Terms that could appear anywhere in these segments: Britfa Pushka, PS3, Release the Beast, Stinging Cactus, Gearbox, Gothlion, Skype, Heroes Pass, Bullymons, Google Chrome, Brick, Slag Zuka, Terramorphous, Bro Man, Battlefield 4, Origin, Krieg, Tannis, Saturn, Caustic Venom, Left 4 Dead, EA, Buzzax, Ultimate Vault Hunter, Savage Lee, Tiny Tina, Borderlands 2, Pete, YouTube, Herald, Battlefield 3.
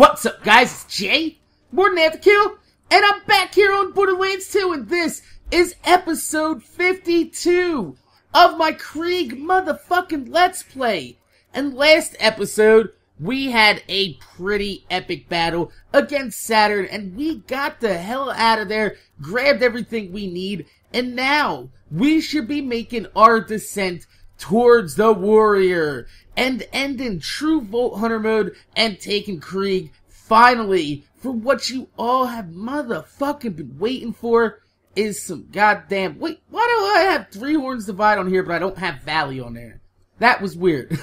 What's up, guys? It's Jay, MorninAfterKill, and I'm back here on Borderlands 2, and this is episode 52 of my Krieg motherfucking Let's Play. And last episode, we had a pretty epic battle against Saturn, and we got the hell out of there, grabbed everything we need, and now we should be making our descent towards the Warrior, and end in true Vault Hunter mode and taking Krieg finally for what you all have motherfucking been waiting for is some goddamn... Wait, why do I have Three Horns Divide on here but I don't have Valley on there? That was weird.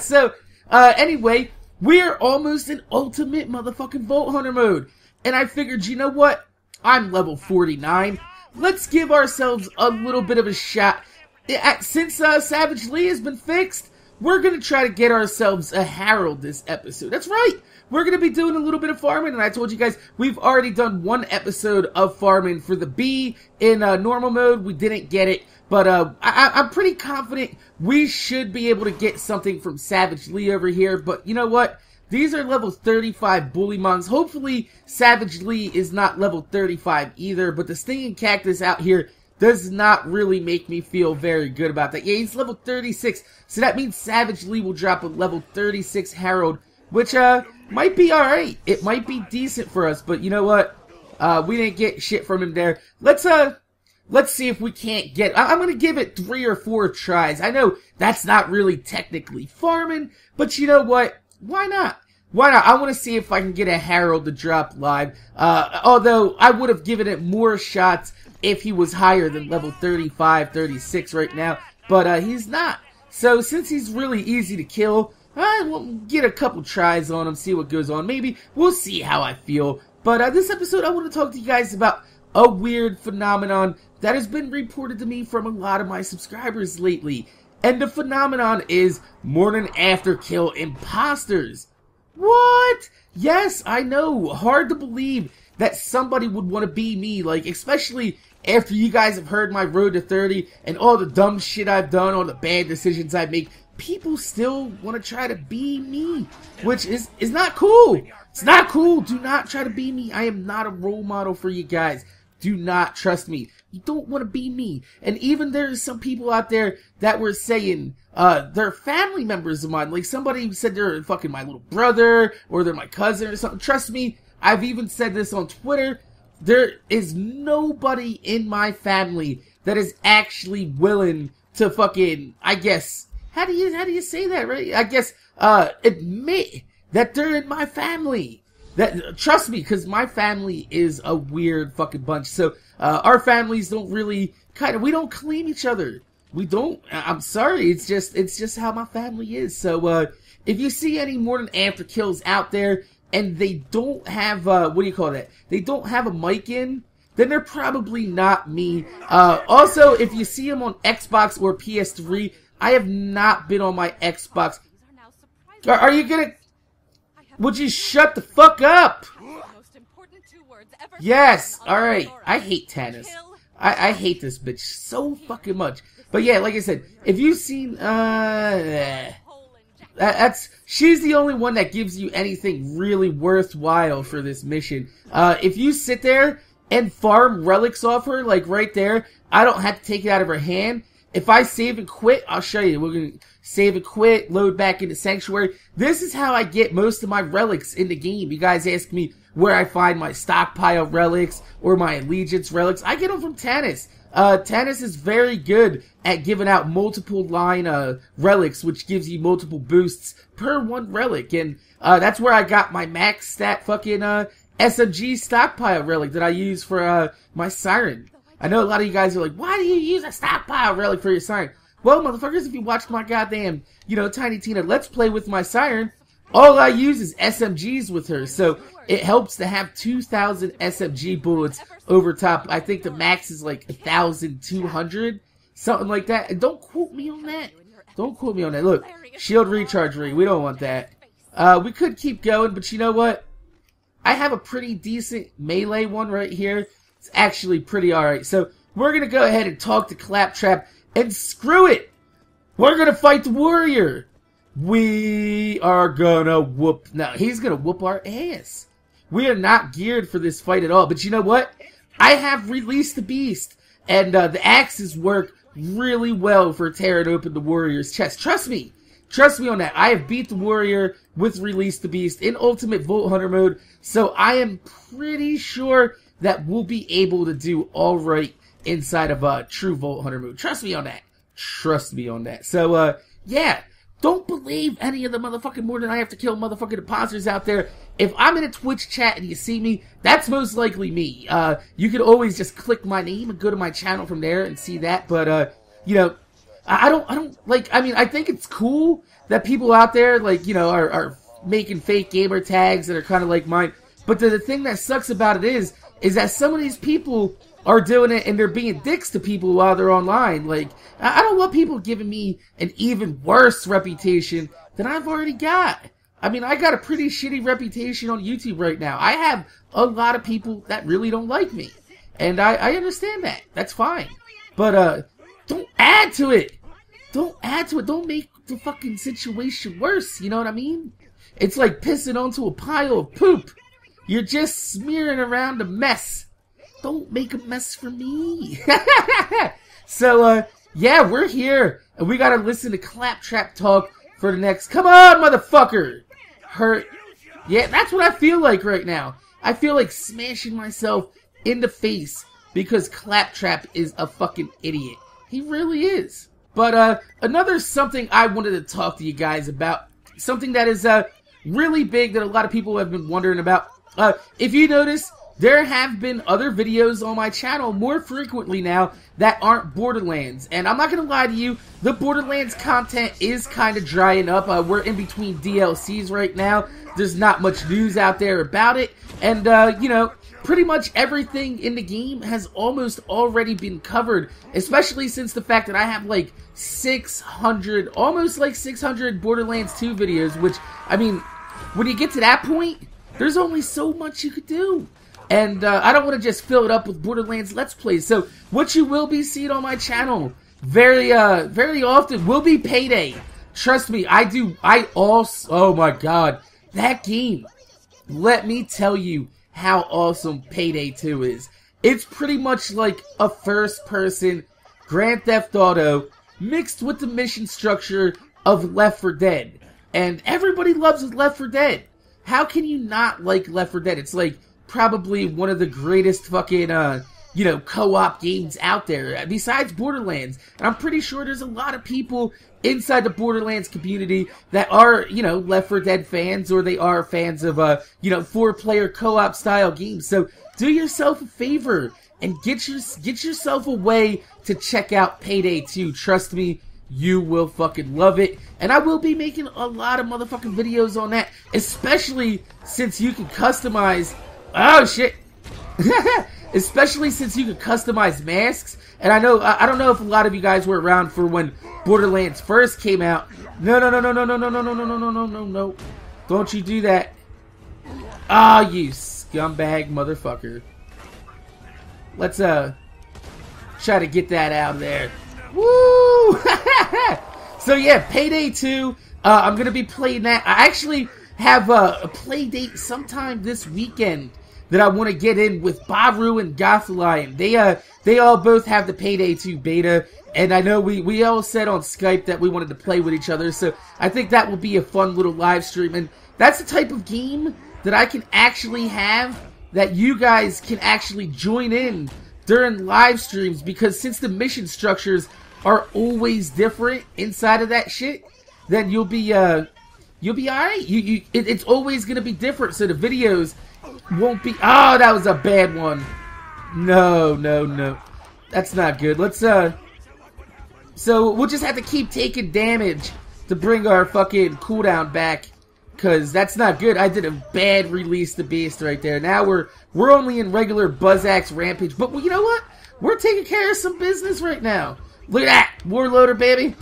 So, anyway, we're almost in Ultimate motherfucking Vault Hunter mode. And I figured, you know what? I'm level 49. Let's give ourselves a little bit of a shot. Since Savage Lee has been fixed, we're going to try to get ourselves a Herald this episode. That's right. We're going to be doing a little bit of farming. And I told you guys, we've already done one episode of farming for the bee in normal mode. We didn't get it. But I'm pretty confident we should be able to get something from Savage Lee over here. But you know what? These are level 35 Bullymons. Hopefully, Savage Lee is not level 35 either. But the Stinging Cactus out here does not really make me feel very good about that. Yeah, he's level 36, so that means Savage Lee will drop a level 36 Herald, which might be alright. It might be decent for us, but you know what? We didn't get shit from him there. Let's see if we can't get... I'm gonna give it 3 or 4 tries. I know that's not really technically farming, but you know what? Why not? Why not? I want to see if I can get a Herald to drop live. Although, I would have given it more shots if he was higher than level 35, 36 right now. But he's not. So, since he's really easy to kill, we'll get a couple tries on him, see what goes on. Maybe we'll see how I feel. But this episode, I want to talk to you guys about a weird phenomenon that has been reported to me from a lot of my subscribers lately. And the phenomenon is MorninAfterKill imposters. What? Yes, I know. Hard to believe that somebody would want to be me, like, especially after you guys have heard my road to 30 and all the dumb shit I've done, all the bad decisions I make. People still want to try to be me, which is not cool. It's not cool. Do not try to be me. I am not a role model for you guys. Do not trust me. You don't want to be me. And even there's some people out there that were saying they're family members of mine. Like somebody said they're fucking my little brother or they're my cousin or something. Trust me, I've even said this on Twitter. There is nobody in my family that is actually willing to fucking, I guess, how do you say that, right? I guess admit that they're in my family. That, trust me, because my family is a weird fucking bunch. So, our families don't really, we don't claim each other. We don't, I'm sorry, it's just how my family is. So, if you see any MorninAfterKills out there, and they don't have, they don't have a mic in, then they're probably not me. Also, if you see them on Xbox or PS3, I have not been on my Xbox. Are you gonna... Would you shut the fuck up? Yes, alright. I hate Tannis. I hate this bitch so fucking much. But yeah, like I said, if you've seen, she's the only one that gives you anything really worthwhile for this mission. If you sit there and farm relics off her, like right there, I don't have to take it out of her hand. If I save and quit, I'll show you. We're going to save and quit, load back into Sanctuary. This is how I get most of my relics in the game. You guys ask me where I find my stockpile relics or my allegiance relics. I get them from Tannis. Tannis is very good at giving out multiple line relics, which gives you multiple boosts per one relic. And that's where I got my max stat fucking SMG stockpile relic that I use for my Siren. I know a lot of you guys are like, why do you use a stockpile relic for your Siren? Well, motherfuckers, if you watched my goddamn, Tiny Tina Let's Play with my Siren, all I use is SMGs with her. So it helps to have 2,000 SMG bullets over top. I think the max is like 1,200, something like that. And don't quote me on that. Don't quote me on that. Look, shield recharge ring. We don't want that. We could keep going, but you know what? I have a pretty decent melee one right here. It's actually pretty alright. So, we're gonna go ahead and talk to Claptrap, and screw it! We're gonna fight the Warrior! We are gonna whoop. Now, he's gonna whoop our ass. We are not geared for this fight at all. But you know what? I have released the beast. And the axes work really well for tearing open the warrior's chest. Trust me. Trust me on that. I have beat the warrior with Release the Beast in Ultimate Vault Hunter mode. So I am pretty sure that we'll be able to do all right inside of true Vault Hunter mode. Trust me on that. Trust me on that. So, yeah. Don't believe any of the motherfucking MorninAfterKill motherfucking depositors out there. If I'm in a Twitch chat and you see me, that's most likely me. You could always just click my name and go to my channel from there and see that. But, you know, I think it's cool that people out there, like, you know, are making fake gamer tags that are kind of like mine. But the thing that sucks about it is that some of these people are doing it and they're being dicks to people while they're online. Like, I don't want people giving me an even worse reputation than I've already got. I mean, I got a pretty shitty reputation on YouTube right now. I have a lot of people that really don't like me. And I understand that. That's fine. But, don't add to it. Don't add to it. Don't make the fucking situation worse. You know what I mean? It's like pissing onto a pile of poop. You're just smearing around a mess. Don't make a mess for me. So, yeah, we're here. And we gotta listen to Claptrap talk for the next... Come on, motherfucker! Hurt. Yeah, that's what I feel like right now. I feel like smashing myself in the face because Claptrap is a fucking idiot. He really is. But, another something I wanted to talk to you guys about. Something that is, really big that a lot of people have been wondering about. If you notice... There have been other videos on my channel more frequently now that aren't Borderlands. And I'm not going to lie to you, the Borderlands content is kind of drying up. We're in between DLCs right now. There's not much news out there about it. And, you know, pretty much everything in the game has almost already been covered. Especially since the fact that I have like 600, almost like 600 Borderlands 2 videos. Which, I mean, when you get to that point, there's only so much you could do. And I don't want to just fill it up with Borderlands Let's Plays. So what you will be seeing on my channel very often will be Payday. Trust me, oh my god, that game. Let me tell you how awesome Payday 2 is. It's pretty much like a first-person Grand Theft Auto mixed with the mission structure of Left 4 Dead. And everybody loves Left 4 Dead. How can you not like Left 4 Dead? It's like... probably one of the greatest fucking, you know, co-op games out there, besides Borderlands. And I'm pretty sure there's a lot of people inside the Borderlands community that are, you know, Left 4 Dead fans, or they are fans of, you know, four-player co-op style games. So do yourself a favor and get yourself away to check out Payday 2. Trust me, you will fucking love it. And I will be making a lot of motherfucking videos on that, especially since you can customize... Oh shit! Especially since you can customize masks, and I don't know if a lot of you guys were around for when Borderlands first came out. No! Don't you do that! Ah, you scumbag motherfucker! Let's try to get that out of there. Woo! So yeah, Payday 2. I'm gonna be playing that. I actually have a play date sometime this weekend that I want to get in with Bobru and Gothlion. They all both have the Payday 2 beta, and I know we all said on Skype that we wanted to play with each other, so I think that will be a fun little live stream, and that's the type of game that I can actually have that you guys can actually join in during live streams, because since the mission structures are always different inside of that shit, then you'll be alright. It's always gonna be different, so the videos won't be... Oh, that was a bad one. No. That's not good. Let's, so, we'll just have to keep taking damage to bring our fucking cooldown back, because that's not good. I did a bad Release the Beast right there. Now we're only in regular Buzzax Rampage, but you know what? We're taking care of some business right now. Look at that! Warloader, baby!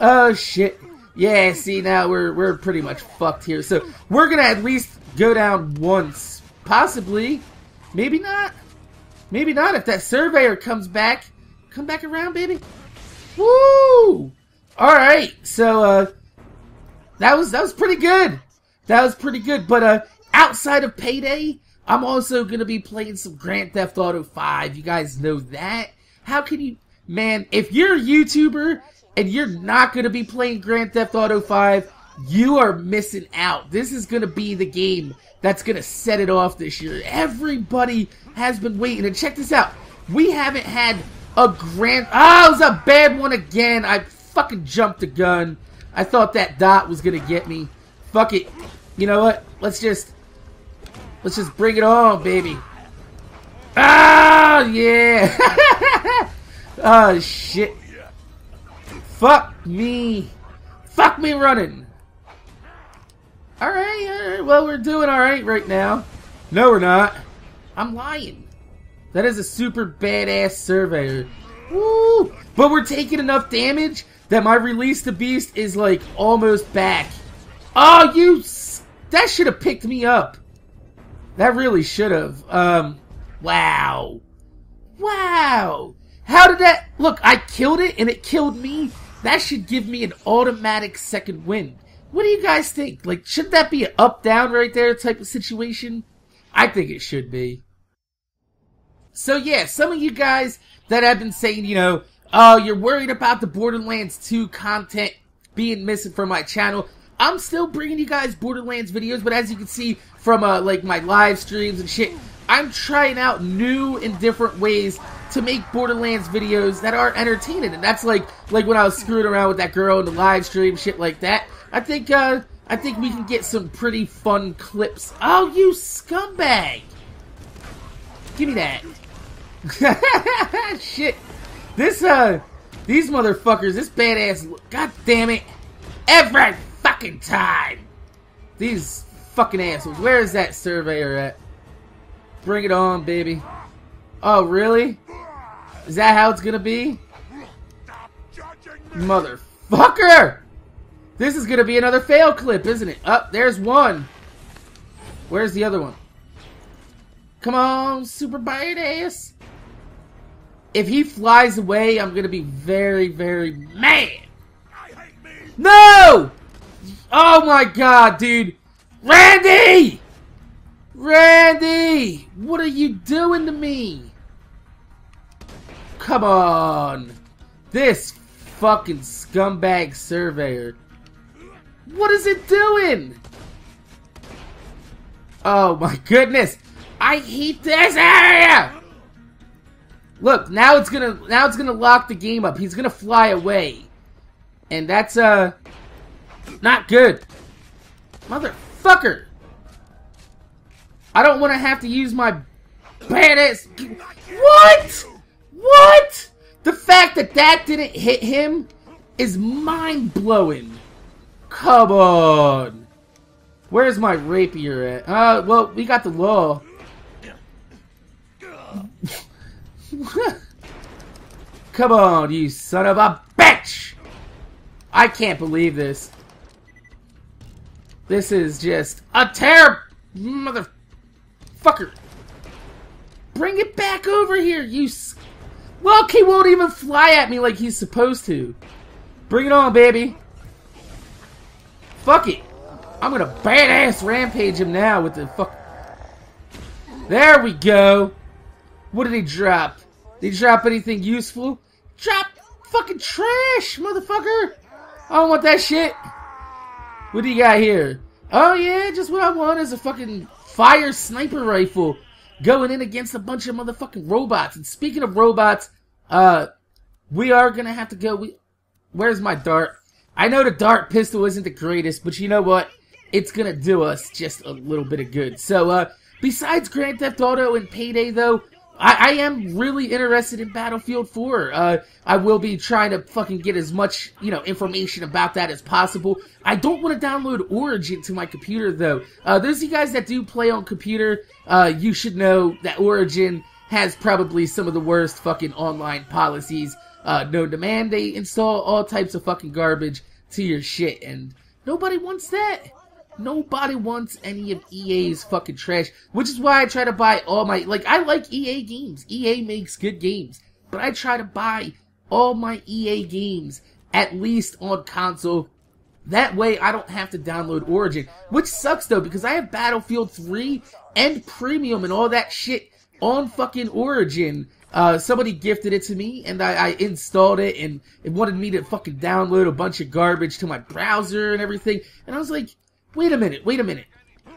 Oh shit. Yeah, see, now we're pretty much fucked here. So we're gonna at least go down once. Possibly. Maybe not. Maybe not if that surveyor comes back. Come back around, baby. Woo! All right, so that was pretty good. That was pretty good. But outside of Payday, I'm also gonna be playing some Grand Theft Auto V. You guys know that. How can you, man? If you're a YouTuber and you're not gonna be playing Grand Theft Auto V, you are missing out. This is gonna be the game that's gonna set it off this year. Everybody has been waiting, and check this out. We haven't had a grand. Ah, oh, it was a bad one again. I fucking jumped the gun. I thought that dot was gonna get me. Fuck it. You know what? Let's just bring it on, baby. Ah, oh, yeah. Oh shit. Fuck me. Fuck me running. Alright, well, we're doing alright right now. No, we're not. I'm lying. That is a super badass surveyor. Woo! But we're taking enough damage that my Release the Beast is, like, almost back. Oh, you... that should have picked me up. That really should have. Wow. Wow. How did that... Look, I killed it and it killed me. That should give me an automatic second win. What do you guys think? Like, should that be an up-down right there type of situation? I think it should be. So yeah, some of you guys that have been saying, you know, oh, you're worried about the Borderlands 2 content being missing from my channel. I'm still bringing you guys Borderlands videos, but as you can see from, like, my live streams and shit, I'm trying out new and different ways to make Borderlands videos that are entertaining. And that's like when I was screwing around with that girl in the live stream, shit like that. I think we can get some pretty fun clips. Oh, you scumbag! Give me that. Shit. These motherfuckers, this badass, god damn it. Every fucking time. These fucking assholes. Where is that surveyor at? Bring it on, baby. Oh, really? Is that how it's gonna be? Motherfucker! This is gonna be another fail clip, isn't it? Up, there's one. Where's the other one? Come on, super badass. If he flies away, I'm gonna be very, very mad. I hate me. No! Oh my god, dude. Randy! Randy! What are you doing to me? Come on. This fucking scumbag surveyor. What is it doing? Oh my goodness! I hate this area! Look, now it's gonna lock the game up. He's gonna fly away. And that's not good. Motherfucker! I don't wanna have to use my badass. What? What? The fact that that didn't hit him is mind-blowing. Come on. Where's my rapier at? Well, we got the law. Come on, you son of a bitch! I can't believe this. This is just a terror, motherfucker. Bring it back over here, you... Look, he won't even fly at me like he's supposed to. Bring it on, baby. Fuck it. I'm gonna badass rampage him now with the fuck. There we go. What did he drop? Did he drop anything useful? Drop fucking trash, motherfucker. I don't want that shit. What do you got here? Oh yeah, just what I want is a fucking fire sniper rifle going in against a bunch of motherfucking robots. And speaking of robots, we are gonna have to go. Where's my dart? I know the dart pistol isn't the greatest, but you know what? It's gonna do us just a little bit of good. So, besides Grand Theft Auto and Payday, though, I am really interested in Battlefield 4. I will be trying to fucking get as much, you know, information about that as possible. I don't want to download Origin to my computer, though. Those of you guys that do play on computer, you should know that Origin has probably some of the worst fucking online policies. No demand, they install all types of fucking garbage to your shit, and nobody wants that. Nobody wants any of EA's fucking trash, which is why I try to buy all my, like, I like EA games. EA makes good games, but I try to buy all my EA games, at least on console. That way I don't have to download Origin, which sucks though, because I have Battlefield 3 and Premium and all that shit on fucking Origin. Somebody gifted it to me, and I installed it, and it wanted me to fucking download a bunch of garbage to my browser and everything, and I was like, wait a minute,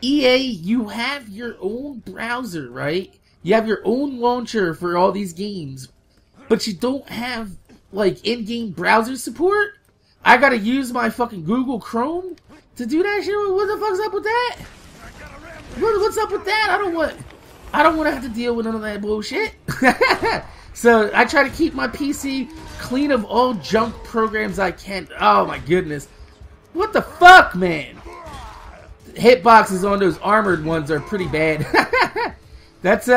EA, you have your own browser, right? You have your own launcher for all these games, but you don't have, like, in-game browser support? I gotta use my fucking Google Chrome to do that shit? What the fuck's up with that? What's up with that? I don't want to have to deal with none of that bullshit. So I try to keep my PC clean of all junk programs I can. Oh my goodness. What the fuck, man? Hitboxes on those armored ones are pretty bad. That's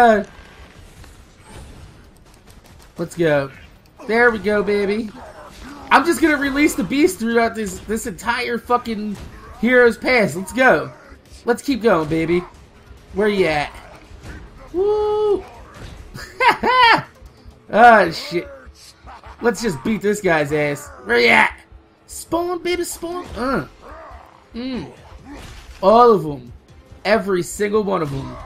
let's go. There we go, baby. I'm just gonna release the beast throughout this entire fucking hero's pass. Let's go. Let's keep going, baby. Where you at? Woo! Oh shit. Let's just beat this guy's ass. Where you at? Spawn, baby, spawn. All of them. Every single one of them.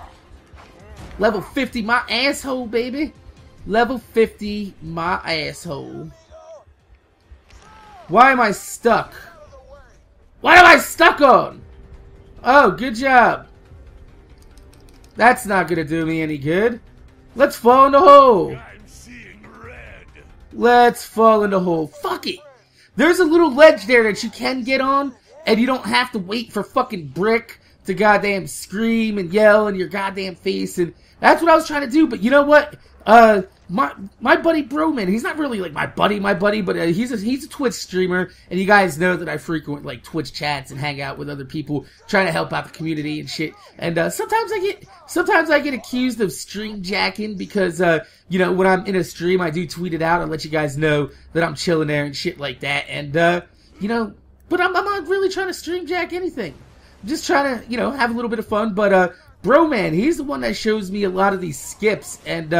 Level 50, my asshole, baby. Level 50, my asshole. Why am I stuck? What am I stuck on? Oh, good job. That's not gonna do me any good. Let's fall in the hole. I'm seeing red. Let's fall in the hole. Fuck it. There's a little ledge there that you can get on, and you don't have to wait for fucking Brick to goddamn scream and yell in your goddamn face. And that's what I was trying to do. But you know what? My buddy Bro Man, he's not really like my buddy, but he's a Twitch streamer, and you guys know that I frequent like Twitch chats and hang out with other people trying to help out the community and shit. And sometimes I get accused of stream jacking because you know, when I'm in a stream, I do tweet it out and let you guys know that I'm chilling there and shit like that. And you know, but I'm not really trying to stream jack anything. I'm just trying to, you know, have a little bit of fun. But Bro Man, he's the one that shows me a lot of these skips, and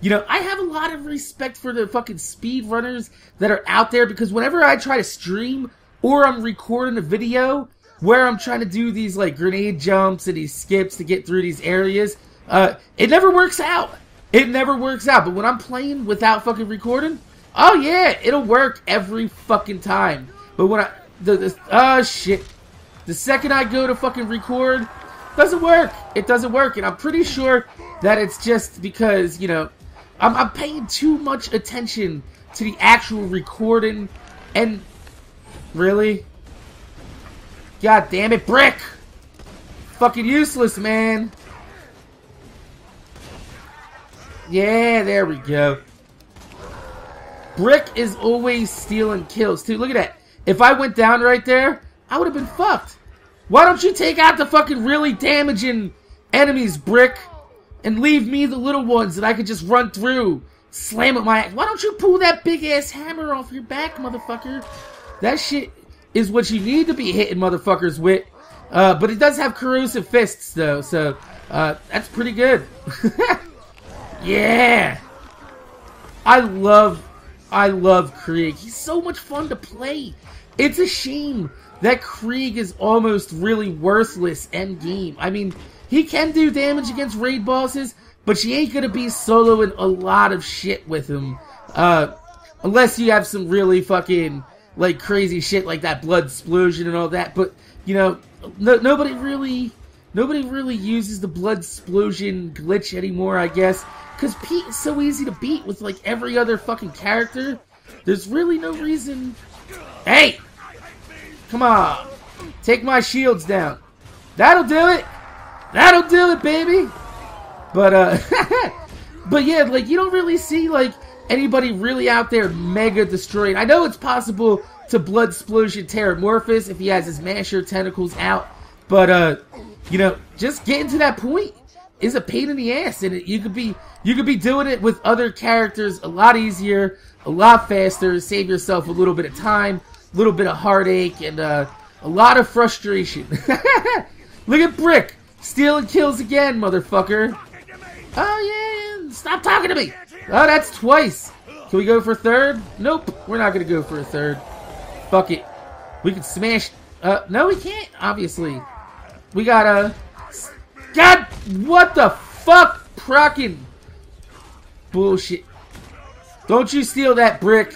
you know, I have a lot of respect for the fucking speedrunners that are out there, because whenever I try to stream or I'm recording a video where I'm trying to do these like grenade jumps and these skips to get through these areas, it never works out. It never works out. But when I'm playing without fucking recording, oh yeah, it'll work every fucking time. But when the second I go to fucking record, it doesn't work, and I'm pretty sure that it's just because, you know, I'm paying too much attention to the actual recording. And really, god damn it, Brick, fucking useless, man. Yeah, there we go. Brick is always stealing kills too. Look at that. If I went down right there, I would have been fucked. Why don't you take out the fucking really damaging enemies, Brick, and leave me the little ones that I could just run through, slam at my ass. Why don't you pull that big ass hammer off your back, motherfucker? That shit is what you need to be hitting motherfuckers with. But it does have corrosive fists though, so that's pretty good. Yeah, I love Krieg. He's so much fun to play. It's a shame that Krieg is almost really worthless end game. I mean, he can do damage against raid bosses, but you ain't gonna be soloing a lot of shit with him. Unless you have some really fucking, like, crazy shit like that blood explosion and all that. But, you know, nobody really uses the blood explosion glitch anymore, I guess. Because Pete is so easy to beat with, like, every other fucking character. There's really no reason... Hey! Come on! Take my shields down. That'll do it! That'll do it, baby! But, but yeah, like, you don't really see, like, anybody really out there mega destroying. I know it's possible to blood explosion Terramorphous if he has his masher tentacles out, but, you know, just getting to that point is a pain in the ass, and you could be doing it with other characters a lot easier, a lot faster, save yourself a little bit of time, a little bit of heartache, and, a lot of frustration. Look at Brick! Stealing kills again, motherfucker. Oh yeah, stop talking to me. Oh, that's twice. Can we go for third? Nope. We're not going to go for a third. Fuck it. We can smash... no, we can't, obviously. We got a... God! What the fuck? Prockin'. Bullshit. Don't you steal that, Brick.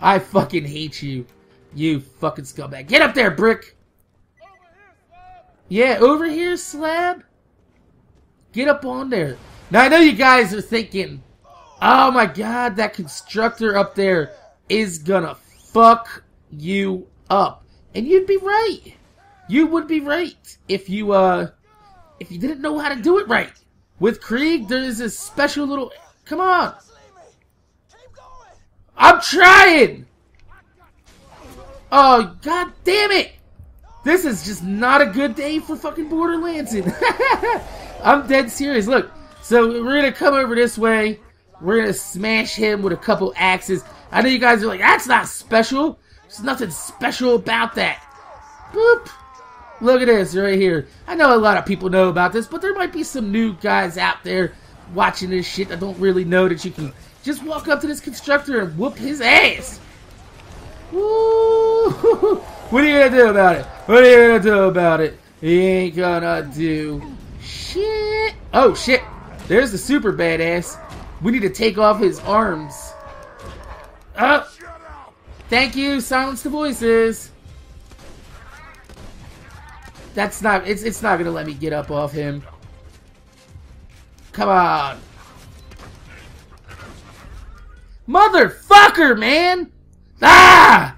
I fucking hate you. You fucking scumbag. Get up there, Brick. Yeah, over here, Slab. Get up on there. Now, I know you guys are thinking, oh my god, that constructor up there is gonna fuck you up. And you'd be right. You would be right if you didn't know how to do it right. With Krieg, there is this special little... Come on. I'm trying! Oh, god damn it! This is just not a good day for fucking Borderlands. I'm dead serious. Look, so we're gonna come over this way. We're gonna smash him with a couple axes. I know you guys are like, that's not special. There's nothing special about that. Boop. Look at this right here. I know a lot of people know about this, but there might be some new guys out there watching this shit that don't really know that you can just walk up to this constructor and whoop his ass. Woo! What are you gonna do about it? What are you gonna do about it? He ain't gonna do shit. Oh shit! There's the super badass. We need to take off his arms. Up. Oh. Thank you. Silence the voices. That's not. It's not gonna let me get up off him. Come on, motherfucker, man! Ah!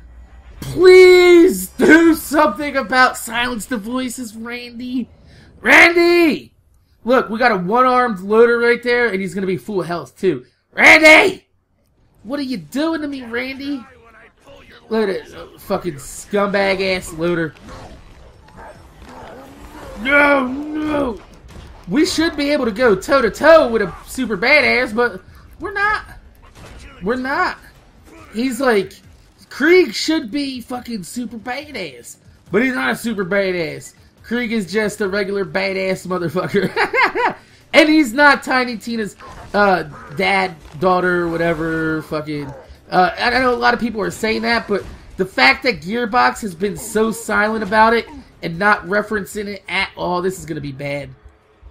Please do something about silence the voices, Randy. Randy! Look, we got a one-armed loader right there, and he's gonna be full health too. Randy! What are you doing to me, Randy? Look at that fucking scumbag-ass loader. No, no! We should be able to go toe-to-toe with a super badass, but we're not. We're not. He's like... Krieg should be fucking super badass, but he's not a super badass. Krieg is just a regular badass motherfucker. And he's not Tiny Tina's dad, daughter, whatever, fucking... I know a lot of people are saying that, but the fact that Gearbox has been so silent about it and not referencing it at all, this is going to be bad.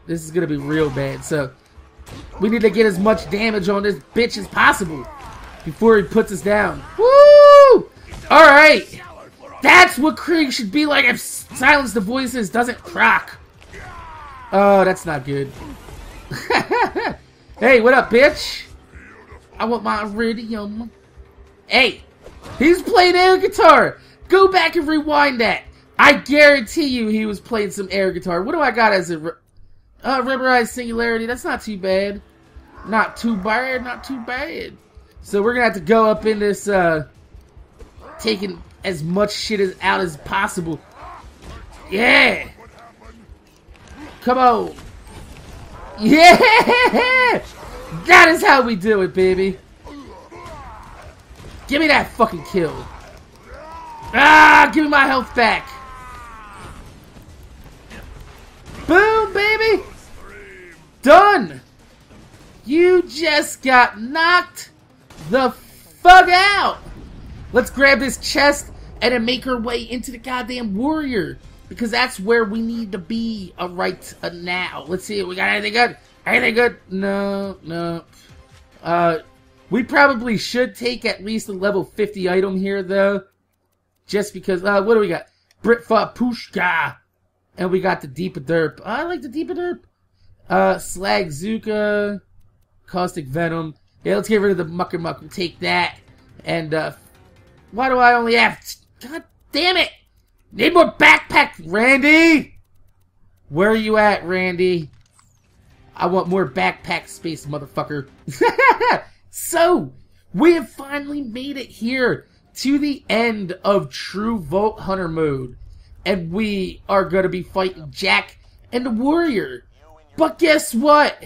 This is going to be real bad, so... We need to get as much damage on this bitch as possible before he puts us down. Woo! Alright! That's what Krieg should be like if Silence the Voices doesn't proc. Oh, that's not good. Hey, what up, bitch? I want my iridium. Hey! He's playing air guitar! Go back and rewind that! I guarantee you he was playing some air guitar. What do I got as a... Rubberized Singularity, that's not too bad. Not too bad, not too bad. So we're gonna have to go up in this, taking as much shit out as possible. Yeah! Come on! Yeah! That is how we do it, baby! Give me that fucking kill! Ah! Give me my health back! Boom, baby! Done! You just got knocked the fuck out! Let's grab this chest and then make our way into the goddamn warrior. Because that's where we need to be right now. Let's see, we got anything good? Anything good? No, no. We probably should take at least a level 50 item here, though. Just because, what do we got? Britfa Pushka! And we got the Deepa Derp. I like the Deepa Derp. Slag Zuka. Caustic Venom. Yeah, let's get rid of the Mucker Muck. We'll take that. And, why do I only have... God damn it! Need more backpack, Randy! Where are you at, Randy? I want more backpack space, motherfucker. So, we have finally made it here to the end of True Vault Hunter mode. And we are going to be fighting Jack and the Warrior. But guess what?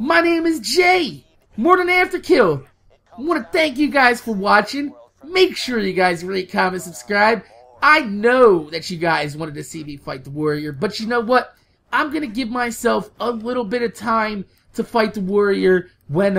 My name is Jay. MorninAfterKill. I want to thank you guys for watching. Make sure you guys rate, comment, subscribe. I know that you guys wanted to see me fight the Warrior. But you know what? I'm going to give myself a little bit of time to fight the Warrior when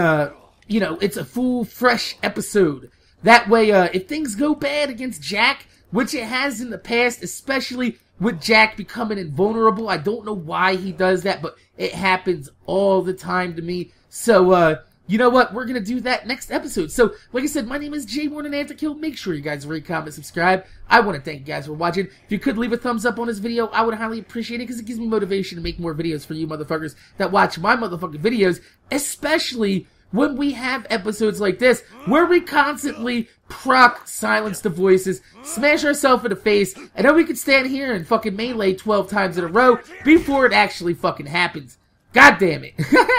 you know, it's a full, fresh episode. That way, if things go bad against Jack, which it has in the past, especially with Jack becoming invulnerable, I don't know why he does that, but it happens all the time to me. So, you know what? We're going to do that next episode. So, like I said, my name is Jay Mornin AnthraKill. Make sure you guys rate, comment, subscribe. I want to thank you guys for watching. If you could leave a thumbs up on this video, I would highly appreciate it because it gives me motivation to make more videos for you motherfuckers that watch my motherfucking videos, especially when we have episodes like this where we constantly proc silence the voices, smash ourselves in the face, and then we can stand here and fucking melee 12 times in a row before it actually fucking happens. God damn it.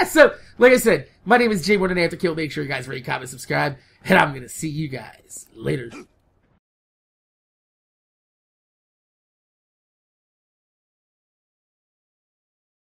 So, like I said, my name is Jay Mornin AnthraKill. Make sure you guys rate, comment, subscribe, and I'm going to see you guys later.